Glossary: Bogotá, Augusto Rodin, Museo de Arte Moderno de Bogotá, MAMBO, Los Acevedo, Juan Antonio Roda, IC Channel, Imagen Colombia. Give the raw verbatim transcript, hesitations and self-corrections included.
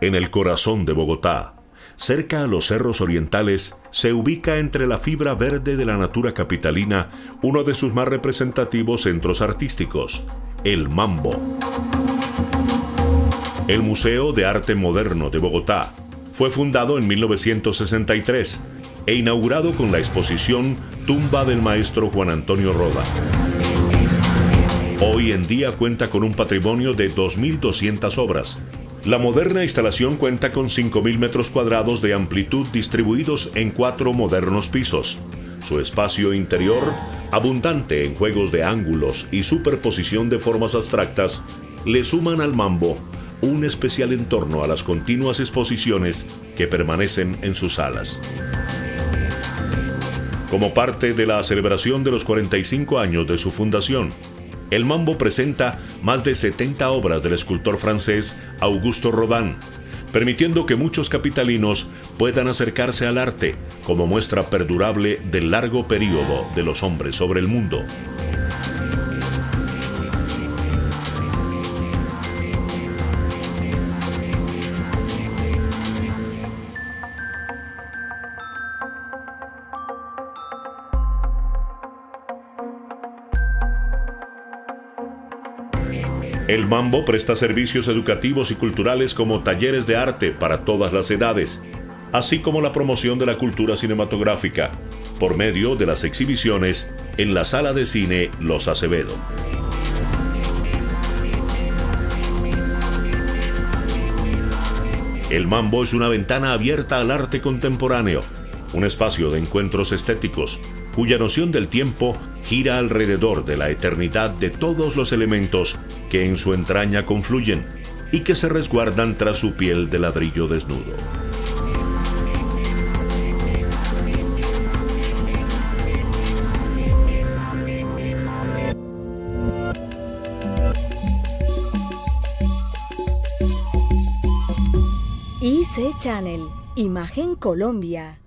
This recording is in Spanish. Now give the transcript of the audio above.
En el corazón de Bogotá, cerca a los cerros orientales, se ubica entre la fibra verde de la natura capitalina uno de sus más representativos centros artísticos, el Mambo. El Museo de Arte Moderno de Bogotá fue fundado en mil novecientos sesenta y tres e inaugurado con la exposición Tumba del Maestro Juan Antonio Roda. Hoy en día cuenta con un patrimonio de dos mil doscientas obras. La moderna instalación cuenta con cinco mil metros cuadrados de amplitud distribuidos en cuatro modernos pisos. Su espacio interior, abundante en juegos de ángulos y superposición de formas abstractas, le suman al Mambo un especial entorno a las continuas exposiciones que permanecen en sus salas. Como parte de la celebración de los cuarenta y cinco años de su fundación, el Mambo presenta más de setenta obras del escultor francés Augusto Rodin, permitiendo que muchos capitalinos puedan acercarse al arte como muestra perdurable del largo periodo de los hombres sobre el mundo. El Mambo presta servicios educativos y culturales como talleres de arte para todas las edades, así como la promoción de la cultura cinematográfica, por medio de las exhibiciones en la sala de cine Los Acevedo. El Mambo es una ventana abierta al arte contemporáneo, un espacio de encuentros estéticos, cuya noción del tiempo gira alrededor de la eternidad de todos los elementos que en su entraña confluyen y que se resguardan tras su piel de ladrillo desnudo. I C Channel, Imagen Colombia.